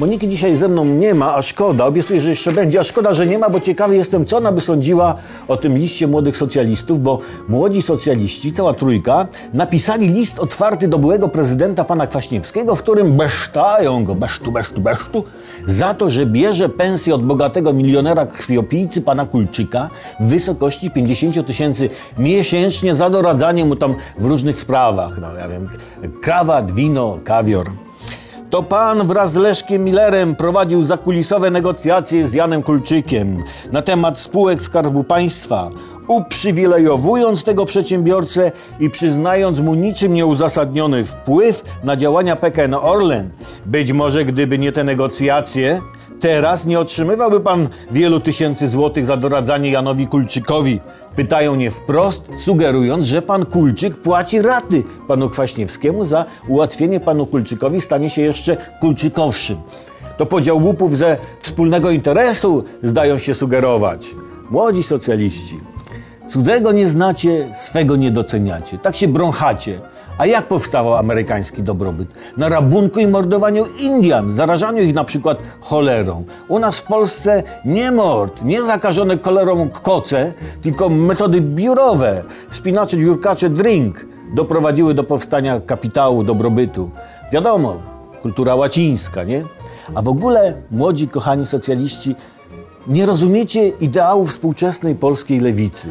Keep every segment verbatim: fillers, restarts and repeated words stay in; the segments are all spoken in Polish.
Moniki dzisiaj ze mną nie ma, a szkoda, obiecuję, że jeszcze będzie, a szkoda, że nie ma, bo ciekawy jestem, co ona by sądziła o tym liście młodych socjalistów, bo młodzi socjaliści, cała trójka, napisali list otwarty do byłego prezydenta pana Kwaśniewskiego, w którym besztają go, besztu, besztu, besztu, za to, że bierze pensję od bogatego milionera krwiopijcy pana Kulczyka w wysokości pięćdziesięciu tysięcy miesięcznie za doradzanie mu tam w różnych sprawach, no ja wiem, krawat, wino, kawior. To pan wraz z Leszkiem Millerem prowadził zakulisowe negocjacje z Janem Kulczykiem na temat spółek Skarbu Państwa, uprzywilejowując tego przedsiębiorcę i przyznając mu niczym nieuzasadniony wpływ na działania P K N Orlen. Być może gdyby nie te negocjacje, teraz nie otrzymywałby pan wielu tysięcy złotych za doradzanie Janowi Kulczykowi. Pytają mnie wprost, sugerując, że pan Kulczyk płaci raty panu Kwaśniewskiemu za ułatwienie panu Kulczykowi stanie się jeszcze kulczykowszym. To podział łupów ze wspólnego interesu zdają się sugerować. Młodzi socjaliści, cudzego nie znacie, swego nie doceniacie. Tak się brąchacie. A jak powstawał amerykański dobrobyt? Na rabunku i mordowaniu Indian, zarażaniu ich na przykład cholerą. U nas w Polsce nie mord, nie zakażone cholerą koce, tylko metody biurowe, spinacze, dziurkacze, drink doprowadziły do powstania kapitału, dobrobytu. Wiadomo, kultura łacińska, nie? A w ogóle, młodzi, kochani socjaliści, nie rozumiecie ideału współczesnej polskiej lewicy,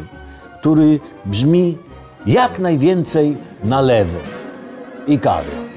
który brzmi jak najwięcej nalewy i kawy.